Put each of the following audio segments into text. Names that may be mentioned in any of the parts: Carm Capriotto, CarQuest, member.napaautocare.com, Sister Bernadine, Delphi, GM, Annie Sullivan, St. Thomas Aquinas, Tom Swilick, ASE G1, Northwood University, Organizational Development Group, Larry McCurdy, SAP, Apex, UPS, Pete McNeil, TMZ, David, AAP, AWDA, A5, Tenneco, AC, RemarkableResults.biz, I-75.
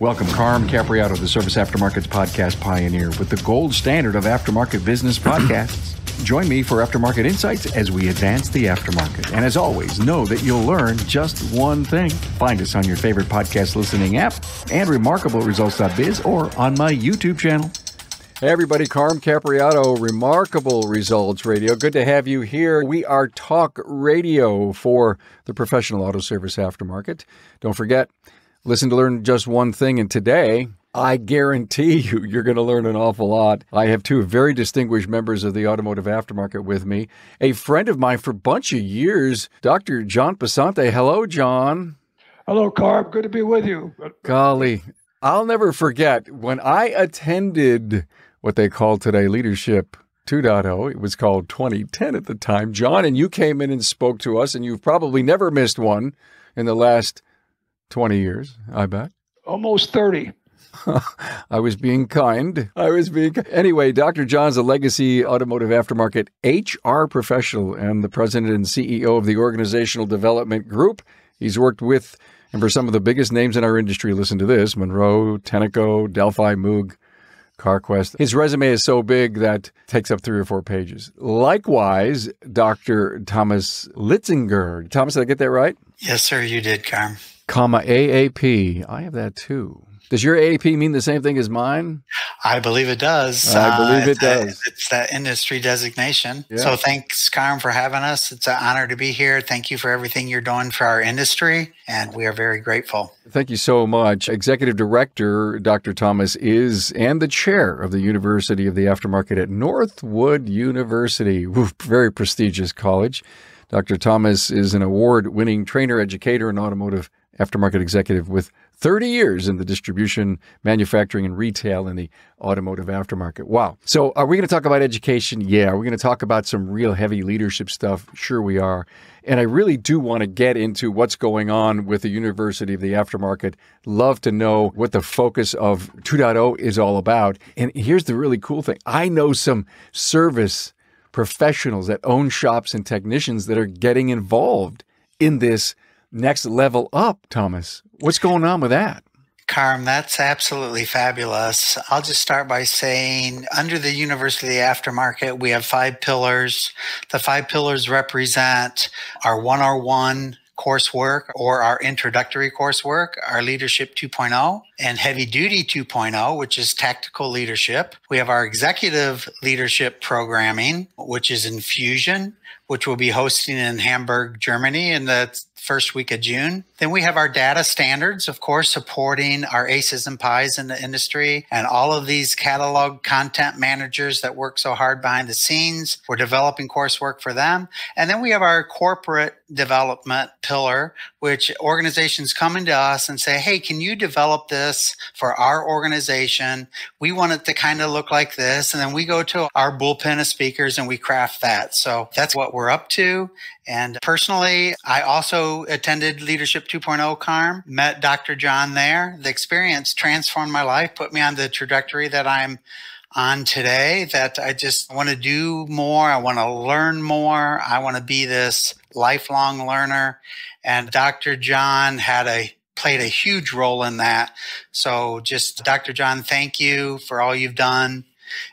Welcome, Carm Capriotto, the Service Aftermarket's podcast pioneer with the gold standard of aftermarket business podcasts. Join me for Aftermarket Insights as we advance the aftermarket. And as always, know that you'll learn just one thing. Find us on your favorite podcast listening app and RemarkableResults.biz or on my YouTube channel. Hey everybody, Carm Capriotto, Remarkable Results Radio. Good to have you here. We are talk radio for the professional auto service aftermarket. Don't forget, listen to learn just one thing, and today, I guarantee you, you're going to learn an awful lot. I have two very distinguished members of the automotive aftermarket with me. A friend of mine for a bunch of years, Dr. John Passante. Hello, John. Hello, Carb. Good to be with you. Golly, I'll never forget when I attended what they call today Leadership 2.0. It was called 2010 at the time. John, and you came in and spoke to us, and you've probably never missed one in the last 20 years, I bet. Almost 30. I was being kind. Anyway, Dr. John's a legacy automotive aftermarket HR professional and the president and CEO of the Organizational Development Group. He's worked with, and for some of the biggest names in our industry, listen to this, Monroe, Tenneco, Delphi, Moog, CarQuest. His resume is so big that takes up 3 or 4 pages. Likewise, Dr. Thomas Litzinger. Thomas, did I get that right? Yes, sir, you did, Carm. Comma AAP. I have that too. Does your AAP mean the same thing as mine? I believe it does. I believe it does. It's that industry designation. Yeah. So thanks, Carm, for having us. It's an honor to be here. Thank you for everything you're doing for our industry, and we are very grateful. Thank you so much. Executive Director Dr. Thomas is and the chair of the University of the Aftermarket at Northwood University, very prestigious college. Dr. Thomas is an award-winning trainer, educator, and automotive aftermarket executive with 30 years in the distribution, manufacturing, and retail in the automotive aftermarket. Wow. So are we going to talk about education? Yeah. We're going to talk about some real heavy leadership stuff. Sure we are. And I really do want to get into what's going on with the University of the Aftermarket. Love to know what the focus of 2.0 is all about. And here's the really cool thing. I know some service professionals that own shops and technicians that are getting involved in this next level up, Thomas. What's going on with that? Carm, that's absolutely fabulous. I'll just start by saying under the University of the Aftermarket, we have 5 pillars. The 5 pillars represent our 101 coursework or our introductory coursework, our Leadership 2.0 and Heavy Duty 2.0, which is tactical leadership. We have our executive leadership programming, which is Infusion, which we'll be hosting in Hamburg, Germany in the first week of June. Then we have our data standards, of course, supporting our aces and pies in the industry and all of these catalog content managers that work so hard behind the scenes. We're developing coursework for them. And then we have our corporate development pillar, which organizations come into us and say, hey, can you develop this for our organization? We want it to kind of look like this. And then we go to our bullpen of speakers and we craft that. So that's what we're up to. And personally, I also attended Leadership 2.0, Carm, met Dr. John there. The experience transformed my life, put me on the trajectory that I'm on today, that I just want to do more. I want to learn more. I want to be this lifelong learner. And Dr. John played a huge role in that. So just Dr. John, thank you for all you've done.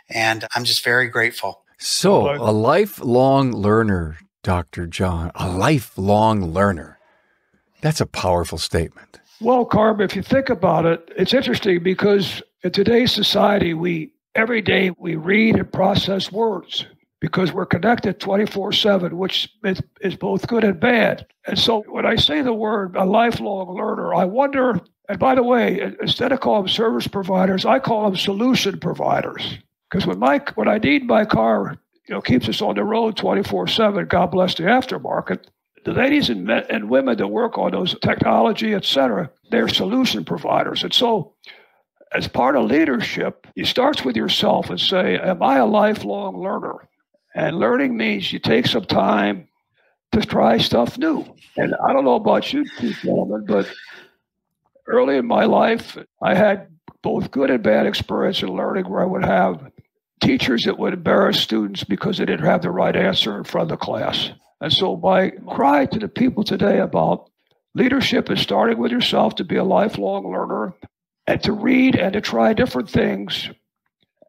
And I'm just very grateful. So a lifelong learner, Dr. John, a lifelong learner. That's a powerful statement. Well, Carb, if you think about it, it's interesting because in today's society, every day we read and process words because we're connected 24/7, which is both good and bad. And so when I say the word a lifelong learner, I wonder, and by the way, instead of calling them service providers, I call them solution providers. Because when I need my car, keeps us on the road 24/7, God bless the aftermarket, the ladies and men and women that work on those technology, et cetera, they're solution providers. And so as part of leadership, it starts with yourself and say, am I a lifelong learner? And learning means you take some time to try stuff new. And I don't know about you two gentlemen, but early in my life, I had both good and bad experience in learning where I would have teachers that would embarrass students because they didn't have the right answer in front of the class. And so my cry to the people today about leadership is starting with yourself to be a lifelong learner and to read and to try different things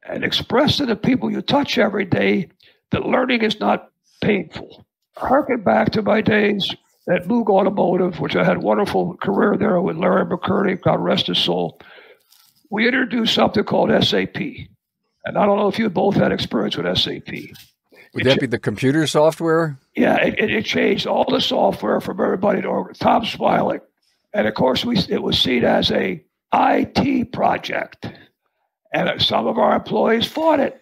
and express to the people you touch every day that learning is not painful. I harken back to my days at Moog Automotive, which I had a wonderful career there with Larry McCurdy, God rest his soul. We introduced something called SAP. And I don't know if you both had experience with SAP. Would that be the computer software? Yeah, it changed all the software from everybody to Tom Swilick. And of course, it was seen as a IT project. And some of our employees fought it.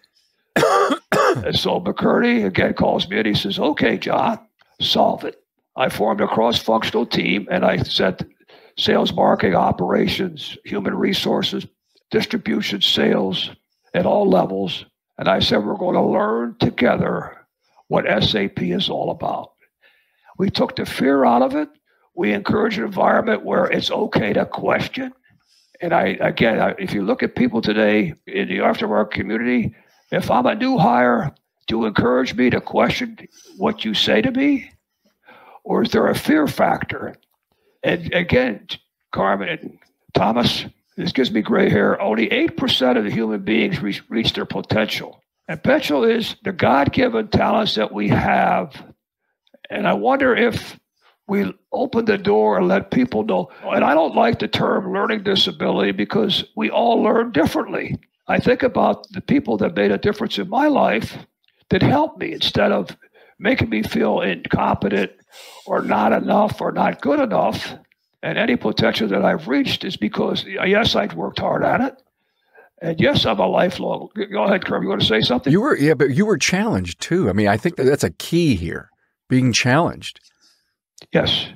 And so McCurdy again calls me and he says, okay, John, solve it. I formed a cross-functional team and I said sales, marketing, operations, human resources, distribution, sales at all levels. And I said, we're going to learn together what SAP is all about. We took the fear out of it. We encourage an environment where it's okay to question. And again, if you look at people today in the aftermarket community, if I'm a new hire, do you encourage me to question what you say to me? Or is there a fear factor? And again, Carmen and Thomas, this gives me gray hair, only 8% of the human beings reach their potential. And potential is the God-given talents that we have. And I wonder if we open the door and let people know. And I don't like the term learning disability because we all learn differently. I think about the people that made a difference in my life that helped me instead of making me feel incompetent or not enough or not good enough. And any potential that I've reached is because, yes, I've worked hard at it. And yes, I'm a lifelong. Go ahead, Carm. You want to say something? But you were challenged too. I mean, I think that's a key here, being challenged. Yes.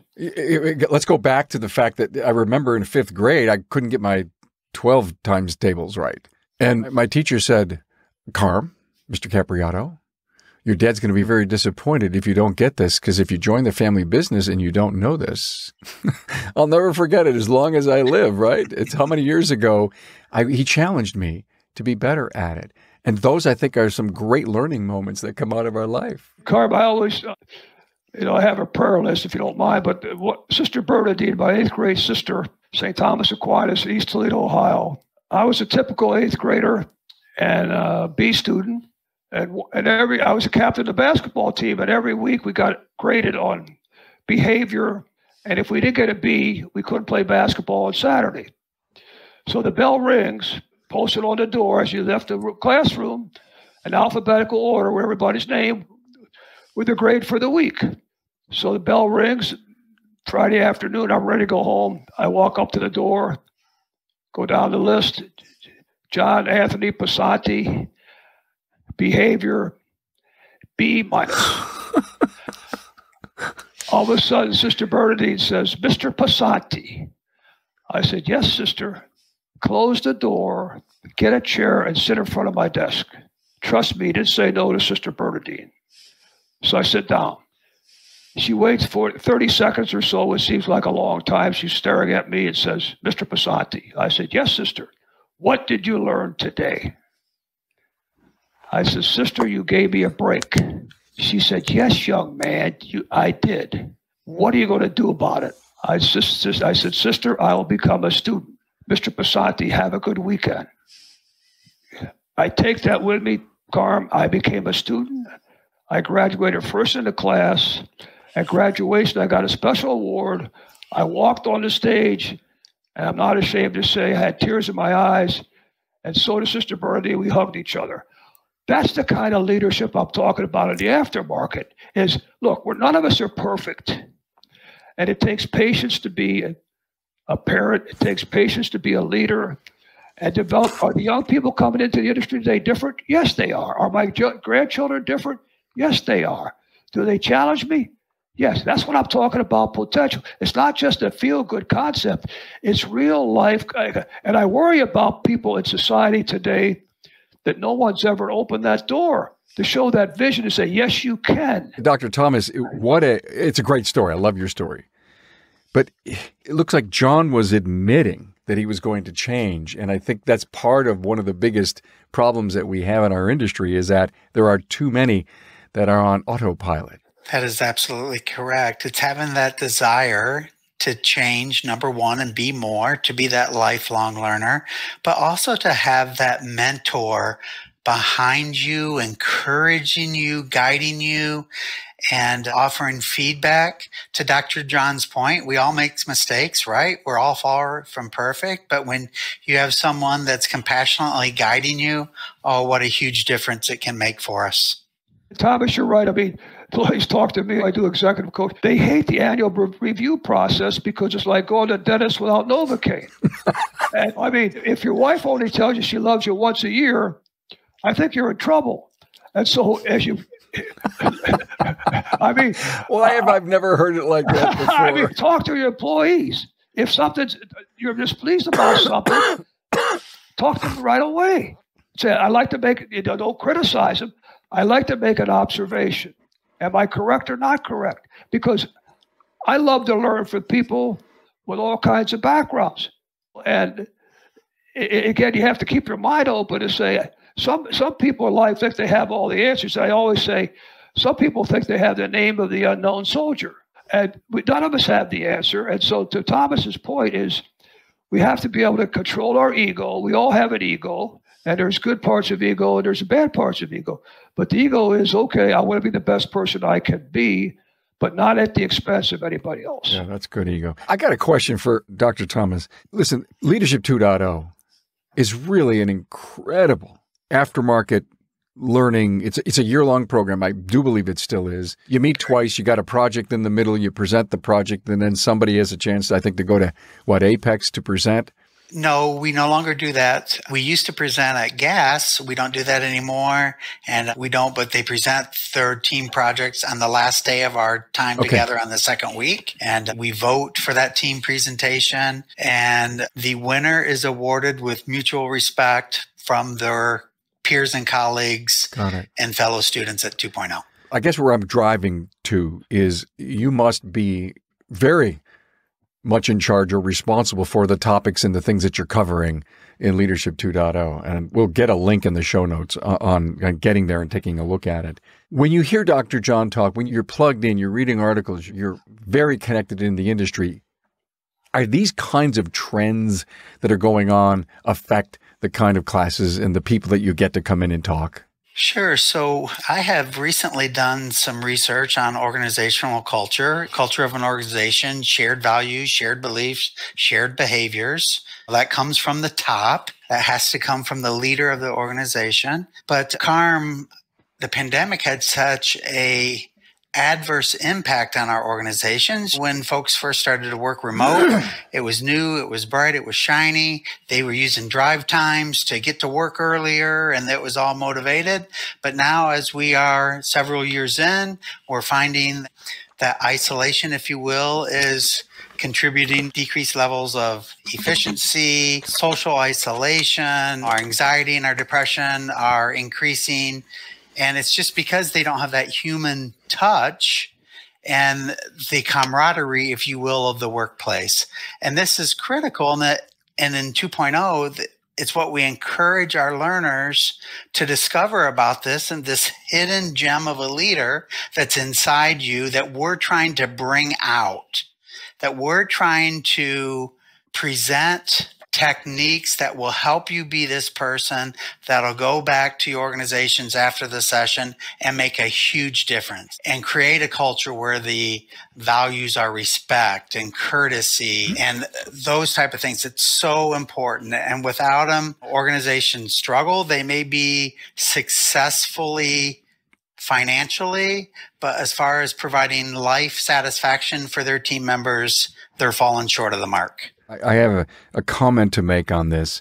Let's go back to the fact that I remember in fifth grade, I couldn't get my 12 times tables right. And my teacher said, Carm, Mr. Capriotto, your dad's going to be very disappointed if you don't get this, because if you join the family business and you don't know this, I'll never forget it as long as I live, right? It's how many years ago he challenged me to be better at it. And those, I think, are some great learning moments that come out of our life. Carm, I always... I have a prayer list, if you don't mind, but Sister Bernadine, my 8th grade sister, St. Thomas Aquinas, East Toledo, Ohio. I was a typical 8th grader and a B student, and I was a captain of the basketball team, and every week we got graded on behavior, and if we didn't get a B, we couldn't play basketball on Saturday. So the bell rings, posted on the door as you left the classroom, in alphabetical order with everybody's name, with the grade for the week. So the bell rings Friday afternoon. I'm ready to go home. I walk up to the door, go down the list. John Anthony Passante, behavior, B-. All of a sudden, Sister Bernadine says, Mr. Passante. I said, yes, sister. Close the door, get a chair, and sit in front of my desk. Trust me, didn't say no to Sister Bernadine. So I sit down. She waits for 30 seconds or so. It seems like a long time. She's staring at me and says, Mr. Passante. I said, yes, sister. What did you learn today? I said, sister, you gave me a break. She said, yes, young man, I did. What are you going to do about it? I said, sister, I will become a student. Mr. Passante, have a good weekend. I take that with me, Carm. I became a student. I graduated first in the class. At graduation, I got a special award. I walked on the stage, and I'm not ashamed to say I had tears in my eyes, and so did Sister Bernadine. We hugged each other. That's the kind of leadership I'm talking about in the aftermarket is, look, none of us are perfect, and it takes patience to be a parent. It takes patience to be a leader. And develop. Are the young people coming into the industry today different? Yes, they are. Are my grandchildren different? Yes, they are. Do they challenge me? Yes, that's what I'm talking about, potential. It's not just a feel-good concept. It's real life. And I worry about people in society today that no one's ever opened that door to show that vision to say, yes, you can. Dr. Thomas, it's a great story. I love your story. But it looks like John was admitting that he was going to change. And I think that's part of one of the biggest problems that we have in our industry is that there are too many that are on autopilot. That is absolutely correct. It's having that desire to change, number one, and be more, to be that lifelong learner, but also to have that mentor behind you, encouraging you, guiding you, and offering feedback. To Dr. John's point, we all make mistakes, right? We're all far from perfect, but when you have someone that's compassionately guiding you, oh, what a huge difference it can make for us. Thomas, you're right. I mean, employees talk to me. I do executive coach. They hate the annual review process because it's like going to the dentist without Novocaine. And I mean, if your wife only tells you she loves you once a year, I think you're in trouble. And so as you, I mean. Well, I've never heard it like that before. I mean, talk to your employees. If something's, you're displeased about something, talk to them right away. Say, I like to make, you know, don't criticize them. I like to make an observation. Am I correct or not correct? Because I love to learn from people with all kinds of backgrounds. And again, you have to keep your mind open to say, Some people in life think they have all the answers. I always say, some people think they have the name of the unknown soldier. And none of us have the answer. And so to Thomas's point is, we have to be able to control our ego. We all have an ego. And there's good parts of ego and there's bad parts of ego. But the ego is, okay, I want to be the best person I can be, but not at the expense of anybody else. Yeah, that's good ego. I got a question for Dr. Thomas. Listen, Leadership 2.0 is really an incredible aftermarket learning. It's a year-long program. I do believe it still is. You meet twice, you got a project in the middle, you present the project, and then somebody has a chance, I think, to go to, what, Apex to present? No, we no longer do that. We used to present at GAS. We don't do that anymore, and we don't, but they present their team projects on the last day of our time together on the second week, and we vote for that team presentation, and the winner is awarded with mutual respect from their peers and colleagues and fellow students at 2.0. I guess where I'm driving to is you must be very much in charge or responsible for the topics and the things that you're covering in Leadership 2.0. And we'll get a link in the show notes on getting there and taking a look at it. When you hear Dr. John talk, when you're plugged in, you're reading articles, you're very connected in the industry, are these kinds of trends that are going on affect the kind of classes and the people that you get to come in and talk? Sure. So I have recently done some research on organizational culture, culture of an organization, shared values, shared beliefs, shared behaviors. That comes from the top. That has to come from the leader of the organization. But Carm, the pandemic had such an adverse impact on our organizations. When folks first started to work remote, it was new, it was bright, it was shiny. They were using drive times to get to work earlier, and that was all motivated. But now, as we are several years in, we're finding that isolation, if you will, is contributing decreased levels of efficiency, social isolation, our anxiety and our depression are increasing. And it's just because they don't have that human touch and the camaraderie, if you will, of the workplace. And this is critical. And in 2.0, it's what we encourage our learners to discover about this and this hidden gem of a leader that's inside you that we're trying to bring out, that we're trying to present techniques that will help you be this person that'll go back to your organizations after the session and make a huge difference and create a culture where the values are respect and courtesy and those type of things. It's so important. And without them, organizations struggle. They may be successfully financially, but as far as providing life satisfaction for their team members, they're falling short of the mark. I have a comment to make on this.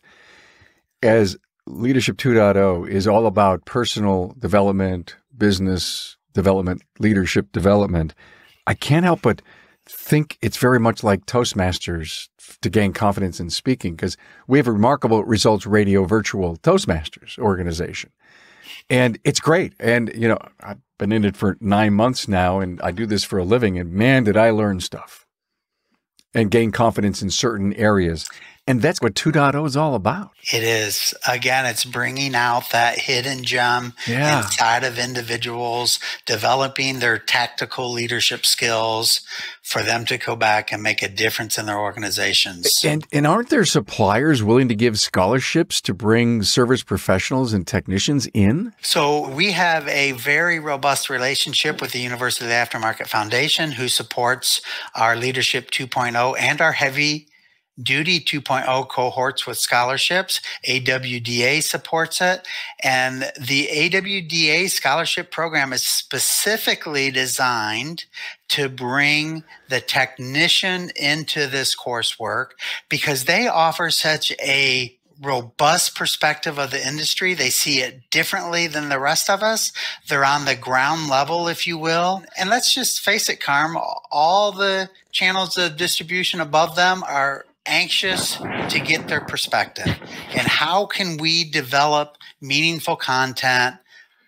As Leadership 2.0 is all about personal development, business development, leadership development, I can't help but think it's very much like Toastmasters to gain confidence in speaking, because we have a Remarkable Results Radio virtual Toastmasters organization. And it's great. And, you know, I've been in it for 9 months now, and I do this for a living, and man, did I learn stuff and gain confidence in certain areas. And that's what 2.0 is all about. It is. Again, it's bringing out that hidden gem inside of individuals, developing their tactical leadership skills for them to go back and make a difference in their organizations. And aren't there suppliers willing to give scholarships to bring service professionals and technicians in? So we have a very robust relationship with the University of the Aftermarket Foundation, who supports our Leadership 2.0 and our Heavy Duty 2.0 cohorts with scholarships. AWDA supports it. And the AWDA scholarship program is specifically designed to bring the technician into this coursework because they offer such a robust perspective of the industry. They see it differently than the rest of us. They're on the ground level, if you will. And let's just face it, Carm, all the channels of distribution above them are anxious to get their perspective. And how can we develop meaningful content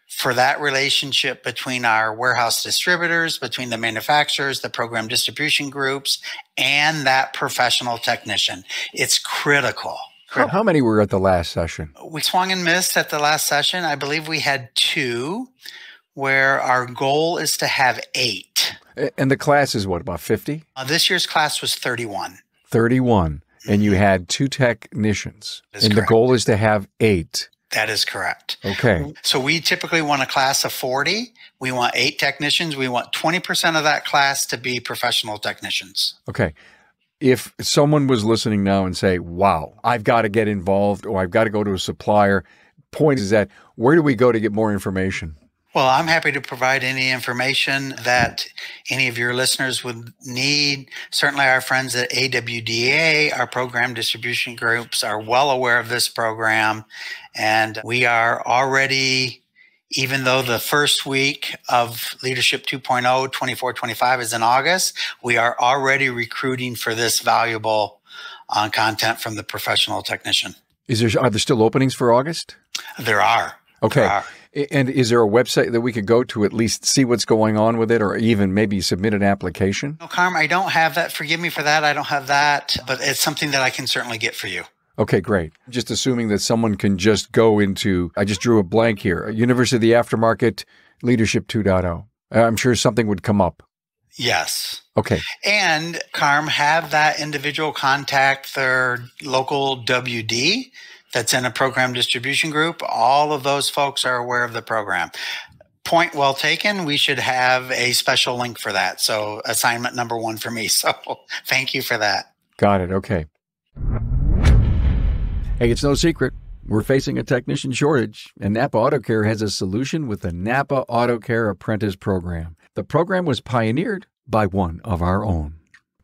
for that relationship between our warehouse distributors, between the manufacturers, the program distribution groups, and that professional technician? It's critical. How many were at the last session? We swung and missed at the last session. I believe we had 2, where our goal is to have 8. And the class is what, about 50? This year's class was 31. 31. And you had 2 technicians. That's correct. The goal is to have 8. That is correct. Okay. So we typically want a class of 40. We want 8 technicians. We want 20% of that class to be professional technicians. Okay. If someone was listening now and say, wow, I've got to get involved or I've got to go to a supplier, point is that where do we go to get more information? Well, I'm happy to provide any information that any of your listeners would need. Certainly our friends at AWDA, our program distribution groups, are well aware of this program. And we are already, even though the first week of Leadership 2.0, 24-25 is in August, we are already recruiting for this valuable content from the professional technician. Are there still openings for August? There are. Okay. There are. And is there a website that we could go to at least see what's going on with it or even maybe submit an application? No, Carm, I don't have that. Forgive me for that. I don't have that, but it's something that I can certainly get for you. Okay, great. Just assuming that someone can just go into, I just drew a blank here, University of the Aftermarket, Leadership 2.0. I'm sure something would come up. Yes. Okay. And, Carm, have that individual contact their local WD that's in a program distribution group. All of those folks are aware of the program. Point well taken. We should have a special link for that. So assignment number 1 for me. So thank you for that. Got it. Okay. Hey, it's no secret. We're facing a technician shortage, and Napa Auto Care has a solution with the Napa Auto Care Apprentice Program. The program was pioneered by one of our own.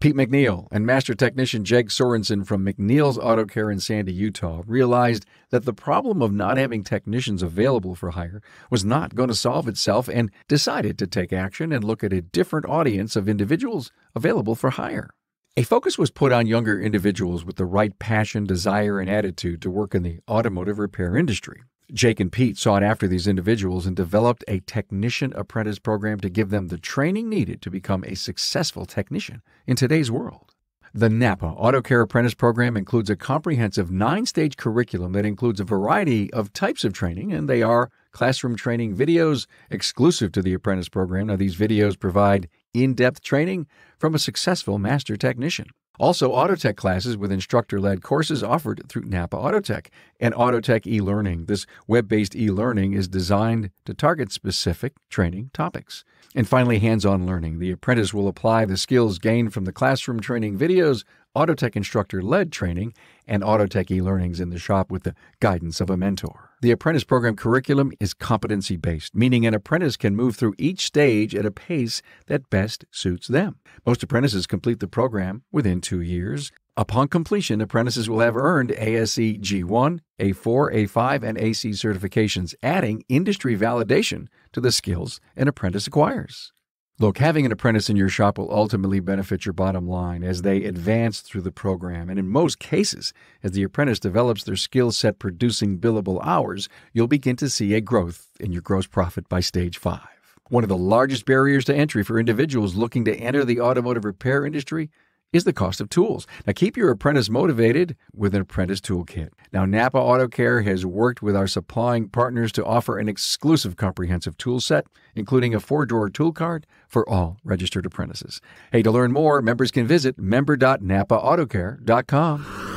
Pete McNeil and Master Technician Jeg Sorensen from McNeil's Auto Care in Sandy, Utah, realized that the problem of not having technicians available for hire was not going to solve itself and decided to take action and look at a different audience of individuals available for hire. A focus was put on younger individuals with the right passion, desire, and attitude to work in the automotive repair industry. Jake and Pete sought after these individuals and developed a technician apprentice program to give them the training needed to become a successful technician in today's world. The Napa Auto Care Apprentice Program includes a comprehensive 9-stage curriculum that includes a variety of types of training, and they are classroom training videos exclusive to the apprentice program. Now, these videos provide in-depth training from a successful master technician. Also, AutoTech classes with instructor-led courses offered through Napa AutoTech and AutoTech e-learning. This web-based e-learning is designed to target specific training topics. And finally, hands-on learning. The apprentice will apply the skills gained from the classroom training videos, AutoTech instructor-led training, and AutoTech e-learnings in the shop with the guidance of a mentor. The apprentice program curriculum is competency-based, meaning an apprentice can move through each stage at a pace that best suits them. Most apprentices complete the program within 2 years. Upon completion, apprentices will have earned ASE G1, A4, A5, and AC certifications, adding industry validation to the skills an apprentice acquires. Look, having an apprentice in your shop will ultimately benefit your bottom line as they advance through the program. And in most cases, as the apprentice develops their skill set producing billable hours, you'll begin to see a growth in your gross profit by stage 5. One of the largest barriers to entry for individuals looking to enter the automotive repair industry is the cost of tools. Now, keep your apprentice motivated with an apprentice toolkit. Now, Napa Auto Care has worked with our supplying partners to offer an exclusive comprehensive tool set, including a 4-drawer tool card for all registered apprentices. Hey, to learn more, members can visit member.napaautocare.com.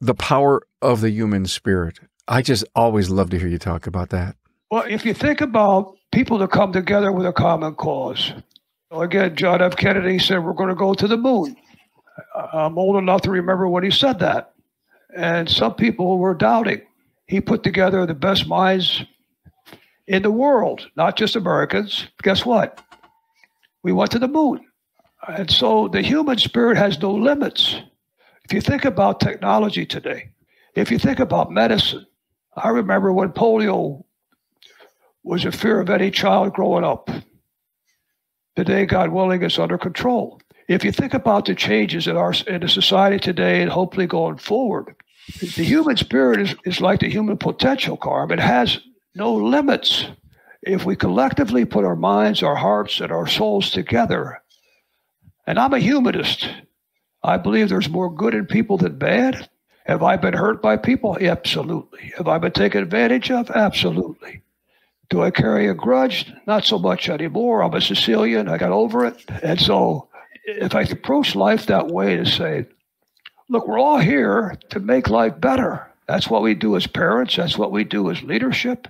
The power of the human spirit. I just always love to hear you talk about that. Well, if you think about people that come together with a common cause. Again, John F. Kennedy said, we're going to go to the moon. I'm old enough to remember when he said that. And some people were doubting. He put together the best minds in the world, not just Americans. Guess what? We went to the moon. And so the human spirit has no limits. If you think about technology today, if you think about medicine, I remember when polio was a fear of any child growing up. Today, God willing, it's under control. If you think about the changes in the society today and hopefully going forward, the human spirit is like the human potential, Carm. It has no limits. If we collectively put our minds, our hearts, and our souls together, and I'm a humanist. I believe there's more good in people than bad. Have I been hurt by people? Absolutely. Have I been taken advantage of? Absolutely. Do I carry a grudge? Not so much anymore. I'm a Sicilian. I got over it. And so if I approach life that way to say, look, we're all here to make life better. That's what we do as parents. That's what we do as leadership.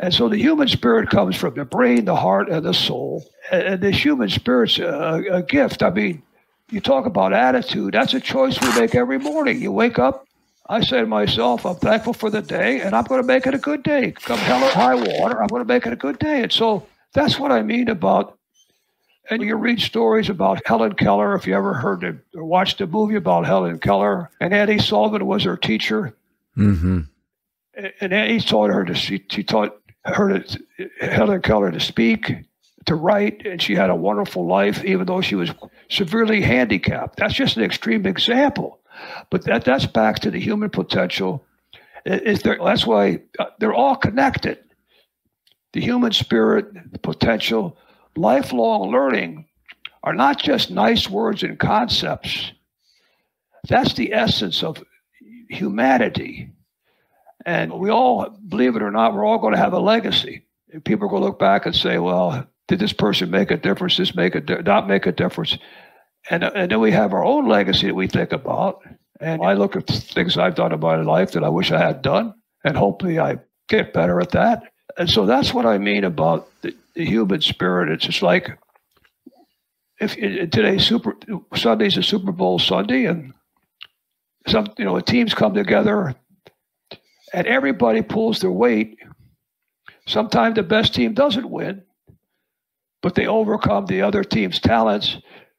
And so the human spirit comes from the brain, the heart, and the soul. And this human spirit's a gift. I mean, you talk about attitude. That's a choice we make every morning. You wake up. I say to myself, I'm thankful for the day, and I'm going to make it a good day. Come hell or high water, I'm going to make it a good day. And so that's what I mean about, and you read stories about Helen Keller, if you ever heard it or watched the movie about Helen Keller, and Annie Sullivan was her teacher. Mm-hmm. And Annie taught her to, she taught her to, Helen Keller to speak, to write, and she had a wonderful life, even though she was severely handicapped. That's just an extreme example. But that's back to the human potential. That's why they're all connected. The human spirit, the potential, lifelong learning are not just nice words and concepts. That's the essence of humanity. And we all, believe it or not, we're all going to have a legacy. And people are going to look back and say, well, did this person make a difference? Did this not make a difference? And then we have our own legacy that we think about. And I look at things I've done in my life that I wish I had done. And hopefully I get better at that. And so that's what I mean about the human spirit. It's just like if today's Sunday's a Super Bowl Sunday. And the teams come together and everybody pulls their weight. Sometimes the best team doesn't win, but they overcome the other team's talents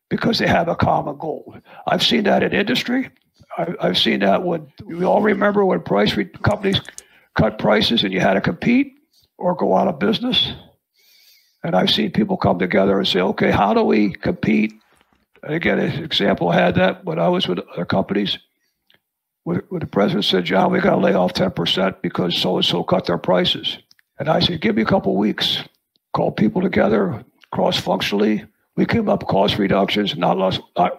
because they have a common goal. I've seen that in industry. I've seen that when we all remember when companies cut prices and you had to compete or go out of business. And I've seen people come together and say, okay, how do we compete? And again, an example I had that when I was with other companies, where the president said, John, we got to lay off 10% because so-and-so cut their prices. And I said, give me a couple weeks, call people together, cross-functionally. We came up with cost reductions, not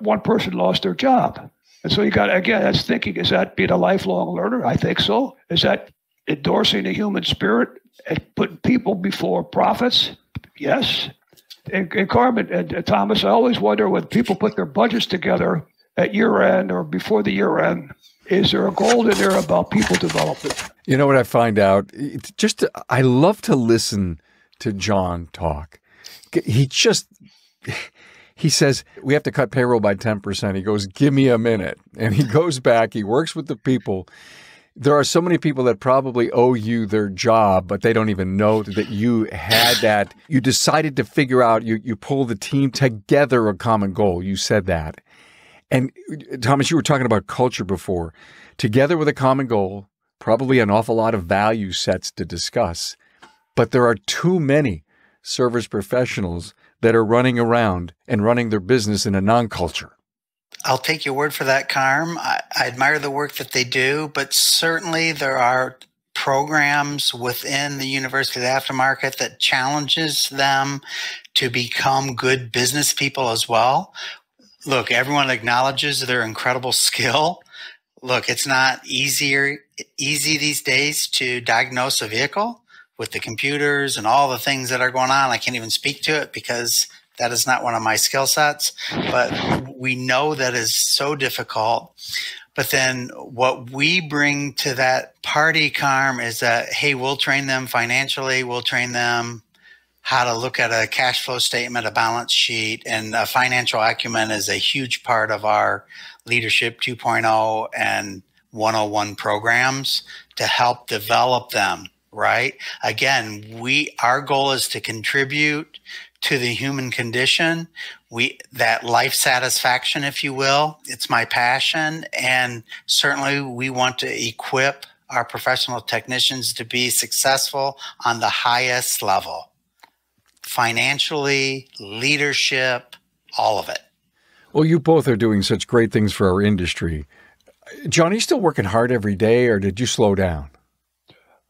one person lost their job. And so you got, again, that's thinking, is that being a lifelong learner? I think so. Is that endorsing the human spirit and putting people before profits? Yes. And Carm and Thomas, I always wonder when people put their budgets together at year end or before the year end, is there a goal in there about people development? You know what I find out? I love to listen to John talk. He says, we have to cut payroll by 10%. He goes, give me a minute. And he goes back. He works with the people. There are so many people that probably owe you their job, but they don't even know that you had that. You decided to figure out, you pull the team together a common goal. You said that. And Thomas, you were talking about culture before. Together with a common goal, probably an awful lot of value sets to discuss. But there are too many service professionals that are running around and running their business in a non-culture. I'll take your word for that, Carm. I admire the work that they do, but certainly there are programs within the University of the Aftermarket that challenges them to become good business people as well. Look, everyone acknowledges their incredible skill. Look, it's not easy these days to diagnose a vehicle with the computers and all the things that are going on. I can't even speak to it because that is not one of my skill sets, but we know that is so difficult. But then what we bring to that party, Carm, is that, hey, we'll train them financially. We'll train them how to look at a cash flow statement, a balance sheet, and a financial acumen is a huge part of our Leadership 2.0 and 101 programs to help develop them, right? Again, our goal is to contribute to the human condition, that life satisfaction, if you will. It's my passion, and certainly we want to equip our professional technicians to be successful on the highest level, financially, leadership, all of it. Well, you both are doing such great things for our industry. John, are you still working hard every day, or did you slow down?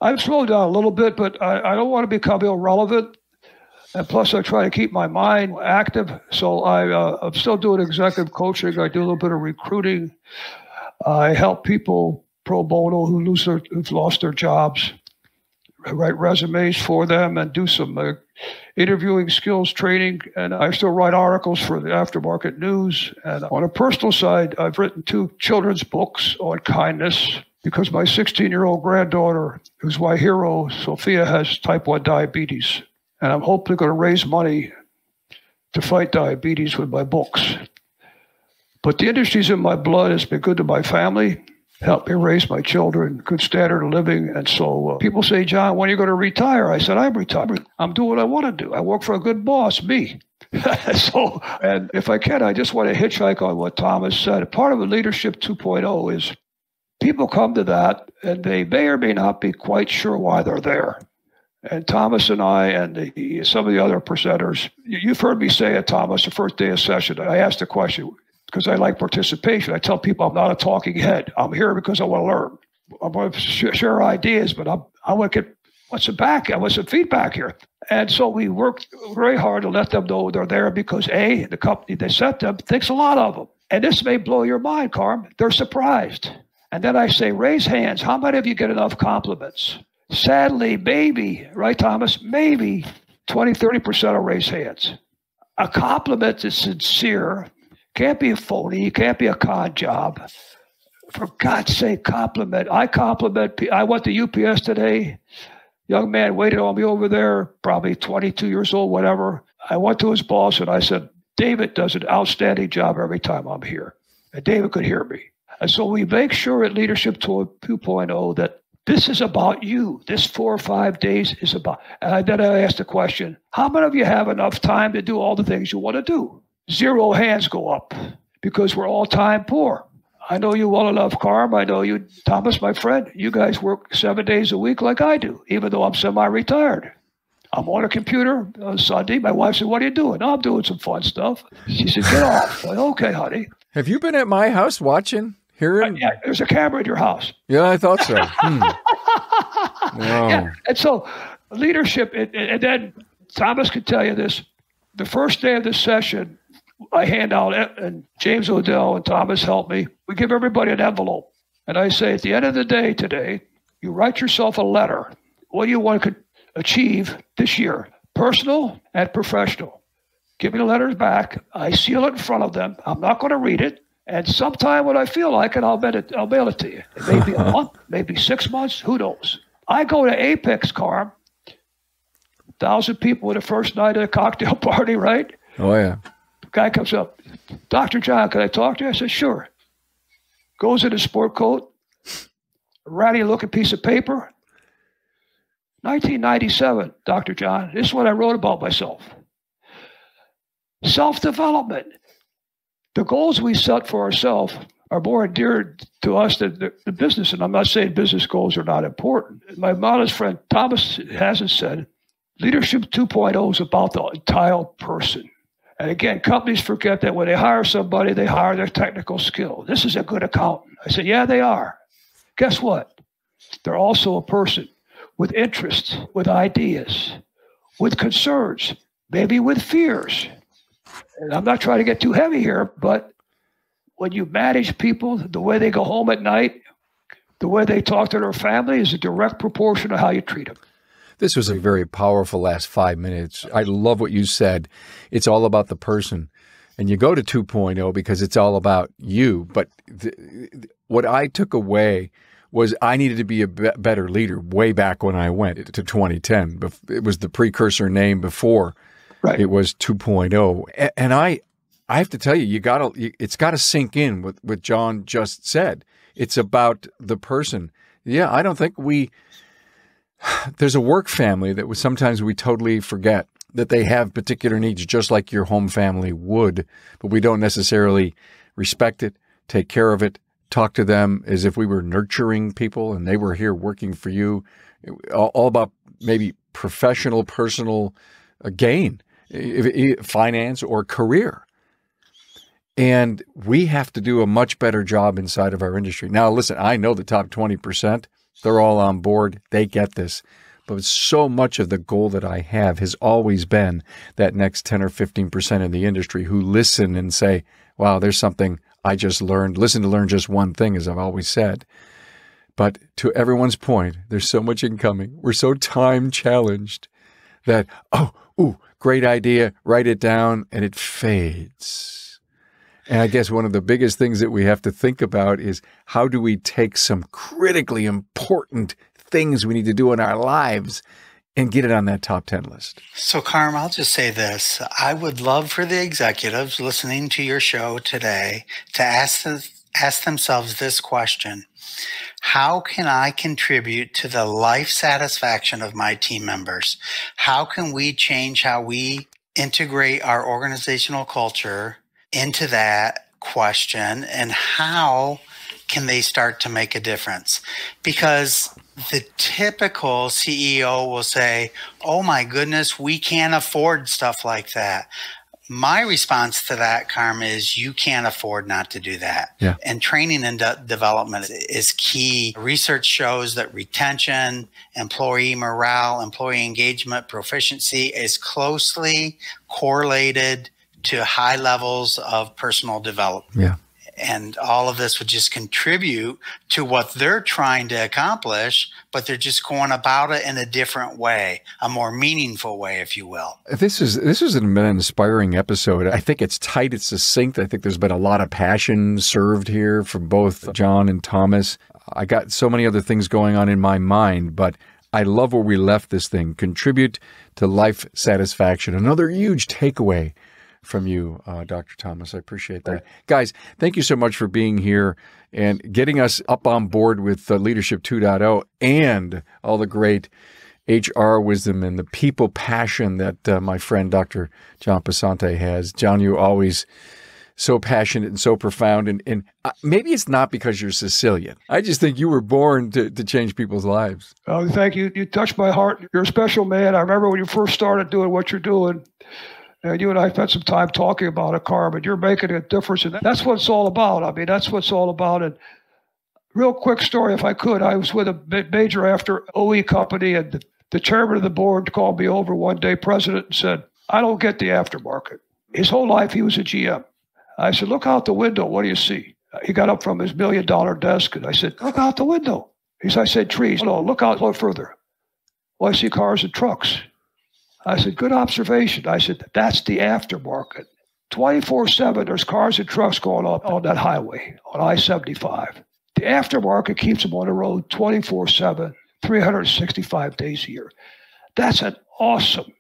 I've slowed down a little bit, but I don't want to become irrelevant. And plus, I try to keep my mind active. So I'm still doing executive coaching. I do a little bit of recruiting. I help people pro bono who've lost their jobs. I write resumes for them and do some interviewing skills training. And I still write articles for the Aftermarket News. And on a personal side, I've written 2 children's books on kindness because my 16-year-old granddaughter, who's my hero, Sophia, has type 1 diabetes. And I'm hopefully going to raise money to fight diabetes with my books. But the industry's in my blood. It's been good to my family, helped me raise my children, good standard of living. And so people say, John, when are you going to retire? I said, I'm retired. I'm doing what I want to do. I work for a good boss, me. So, and if I can, I just want to hitchhike on what Thomas said. Part of the Leadership 2.0 is people come to that, and they may or may not be quite sure why they're there. And Thomas and I and some of the other presenters, you've heard me say it, Thomas, the first day of session, I asked a question because I like participation. I tell people I'm not a talking head. I'm here because I want to learn. I want to share ideas, but I want to get I want some feedback here. And so we worked very hard to let them know they're there because, A, the company they sent them thinks a lot of them. And this may blow your mind, Carm. They're surprised. And then I say, raise hands. How many of you get enough compliments? Sadly, maybe, right, Thomas? Maybe 20, 30% will raise hands. A compliment is sincere. Can't be a phony. Can't be a con job. For God's sake, compliment. I compliment. I went to UPS today. Young man waited on me over there, probably 22 years old, whatever. I went to his boss and I said, David does an outstanding job every time I'm here. And David could hear me. And so we make sure at Leadership 2.0 that this is about you. This 4 or 5 days is about. And then I asked the question, how many of you have enough time to do all the things you want to do? 0 hands go up because we're all time poor. I know you well enough, Carm. I know you, Thomas, my friend. You guys work 7 days a week like I do, even though I'm semi-retired. I'm on a computer on Sunday. My wife said, what are you doing? Oh, I'm doing some fun stuff. She said, get off. I said, okay, honey. Have you been at my house watching? Yeah, there's a camera at your house. Yeah, I thought so. Wow. Yeah. And so leadership, and then Thomas can tell you this. The first day of this session, I hand out, and James O'Dell and Thomas help me. We give everybody an envelope. And I say, at the end of the day today, you write yourself a letter. What do you want to achieve this year? Personal and professional. Give me the letters back. I seal it in front of them. I'm not going to read it. And sometime when I feel like it, I'll mail it to you. It may be a month, maybe 6 months, who knows? I go to Apex, Carm. 1,000 people in the first night at a cocktail party, right? Oh, yeah. The guy comes up, Dr. John, can I talk to you? I said, sure. Goes in his sport coat, ratty-looking piece of paper. 1997, Dr. John, this is what I wrote about myself. Self-development. The goals we set for ourselves are more endeared to us than the business. And I'm not saying business goals are not important. My modest friend Thomas Hassan said, Leadership 2.0 is about the entire person. And again, companies forget that when they hire somebody, they hire their technical skill. This is a good accountant. I said, yeah, they are. Guess what? They're also a person with interests, with ideas, with concerns, maybe with fears. And I'm not trying to get too heavy here, but when you manage people, the way they go home at night, the way they talk to their family is a direct proportion of how you treat them. This was a very powerful last 5 minutes. I love what you said. It's all about the person. And you go to 2.0 because it's all about you. But what I took away was I needed to be a better leader way back when I went to 2010. It was the precursor name before it was 2.0. And I have to tell you, it's got to sink in with what John just said. It's about the person. Yeah, I don't think there's a work family that sometimes we totally forget that they have particular needs just like your home family would, but we don't necessarily respect it, take care of it, talk to them as if we were nurturing people and they were here working for you, all about maybe professional, personal gain, finance or career. And we have to do a much better job inside of our industry. Now, listen, I know the top 20%, they're all on board. They get this. But so much of the goal that I have has always been that next 10 or 15% of the industry who listen and say, wow, there's something I just learned. Listen to learn just one thing, as I've always said. But to everyone's point, there's so much incoming. We're so time challenged that, great idea, write it down, and it fades. And I guess one of the biggest things that we have to think about is how do we take some critically important things we need to do in our lives and get it on that top 10 list. So, Carm, I'll just say this. I would love for the executives listening to your show today to ask themselves this question. How can I contribute to the life satisfaction of my team members? How can we change how we integrate our organizational culture into that question, and how can they start to make a difference? Because the typical CEO will say, oh my goodness, we can't afford stuff like that. My response to that, Carm, is you can't afford not to do that. Yeah. And training and development is key. Research shows that retention, employee morale, employee engagement, proficiency is closely correlated to high levels of personal development. Yeah. And all of this would just contribute to what they're trying to accomplish, but they're just going about it in a different way, a more meaningful way, if you will. This has been an inspiring episode. I think it's tight, it's succinct. I think there's been a lot of passion served here from both John and Thomas. I got so many other things going on in my mind, but I love where we left this thing. Contribute to life satisfaction. Another huge takeaway from you, Dr. Thomas. I appreciate that. Right. Guys, thank you so much for being here and getting us up on board with Leadership 2.0 and all the great HR wisdom and the people passion that my friend, Dr. John Passante has. John, you always so passionate and so profound. And maybe it's not because you're Sicilian. I just think you were born to change people's lives. Oh, thank you. You touched my heart. You're a special man. I remember when you first started doing what you're doing, and you and I spent some time talking about it, Carm, and you're making a difference. And that's what it's all about. I mean, that's what it's all about. And real quick story, if I could, I was with a major after OE company, and the chairman of the board called me over one day, president, and said, I don't get the aftermarket. His whole life, he was a GM. I said, look out the window. What do you see? He got up from his $1 million desk, and I said, look out the window. I said, trees. No, look out a little further. Well, I see cars and trucks. I said, good observation. I said, that's the aftermarket. 24/7, there's cars and trucks going up on that highway, on I-75. The aftermarket keeps them on the road 24/7, 365 days a year. That's an awesome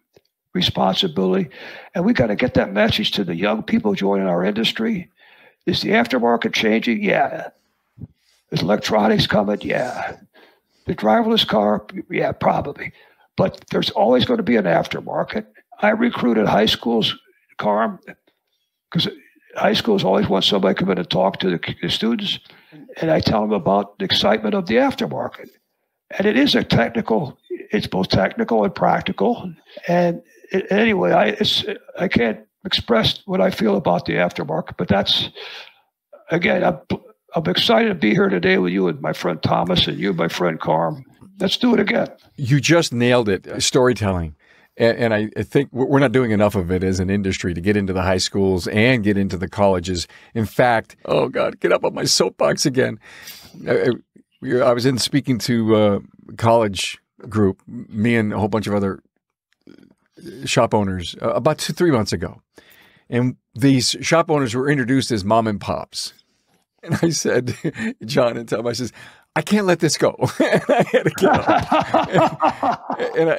responsibility. And we got to get that message to the young people joining our industry. Is the aftermarket changing? Yeah. Is electronics coming? Yeah. The driverless car? Yeah, probably. But there's always going to be an aftermarket. I recruited high schools, Carm, because high schools always want somebody to come in and talk to the students, and I tell them about the excitement of the aftermarket. And it is a technical, it's both technical and practical. And anyway, I can't express what I feel about the aftermarket, but that's, again, I'm excited to be here today with you and my friend Thomas and you, my friend Carm. Let's do it again. You just nailed it, storytelling. And I think we're not doing enough of it as an industry to get into the high schools and get into the colleges. In fact, oh God, get up on my soapbox again. I was in speaking to a college group, me and a whole bunch of other shop owners about 2-3 months ago. And these shop owners were introduced as mom and pops. And I said, John and Tom, I says, I can't let this go. And I had to get up.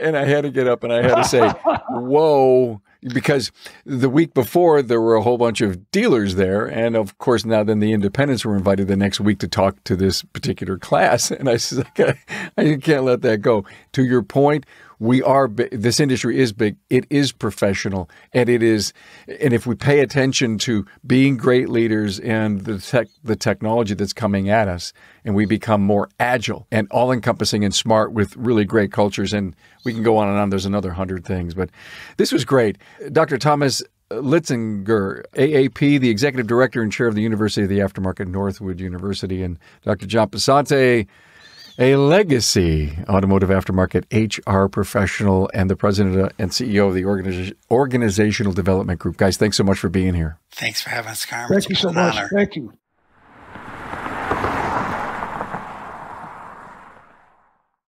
and I had to get up and I had to say, whoa, because the week before there were a whole bunch of dealers there. And of course, now then the independents were invited the next week to talk to this particular class. And I said, I can't let that go. To your point, we are big. This industry is big. It is professional, and it is. And if we pay attention to being great leaders and the technology that's coming at us, and we become more agile and all-encompassing and smart with really great cultures, and we can go on and on. There's another 100 things, but this was great. Dr. Thomas Litzinger, AAP, the Executive Director and Chair of the University of the Aftermarket, Northwood University, and Dr. John Passante, a legacy automotive aftermarket HR professional and the president and CEO of the Organizational Development Group. Guys, thanks so much for being here. Thanks for having us, Carm. Thank you so much. Thank you.